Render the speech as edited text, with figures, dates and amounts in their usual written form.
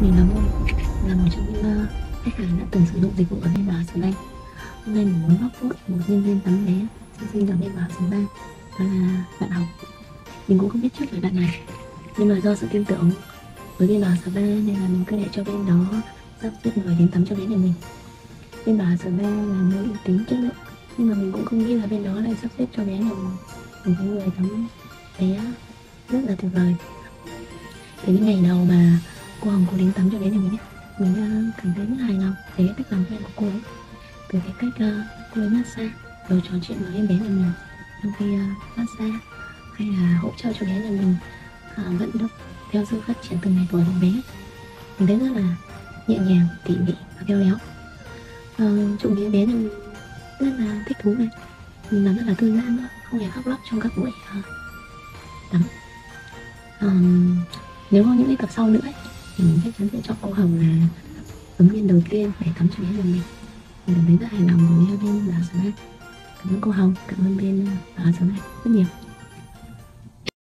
Mình là Ngôi, là một trong những khách hàng đã từng sử dụng dịch vụ ở bên Bảo Hà Spa. Hôm nay mình muốn góp phút một nhân viên tắm bé trên sinh ở bên Bảo Hà Spa, đó là bạn Hồng. Mình cũng không biết trước về bạn này, nhưng mà do sự tin tưởng với bên Bảo Hà Spa nên là mình cứ để cho bên đó sắp xếp người đến tắm cho bé nhà mình. Bên Bảo Hà Spa là nơi uy tín chất lượng, nhưng mà mình cũng không nghĩ là bên đó lại sắp xếp cho bé nhà mình một cái người tắm bé rất là tuyệt vời. Từ những ngày đầu mà cô Hồng đến tắm cho bé nhà mình ấy, mình cảm thấy rất hài lòng về cái cách làm quen của cô ấy, từ cái cách cô ấy massage, rồi trò chuyện với em bé nhà mình trong khi massage, hay là hỗ trợ cho bé nhà mình vận động theo sự phát triển từng ngày tuổi của bé. Mình thấy rất là nhẹ nhàng, tỉ mỉ và khéo léo. Trông bé nhà mình rất là thích thú này, mình làm rất là thư giãn nữa, không hề khóc lóc trong các buổi tắm. Nếu có những cái tập sau nữa ấy, thì mình chắc chắn sẽ chọn cô Hồng là ứng viên đầu tiên để tắm cho bé nhà mình. Mình cảm thấy rất hài lòng với bên Bảo Hà Spa. Cảm ơn cô Hồng, cảm ơn bên Bảo Hà Spa rất nhiều.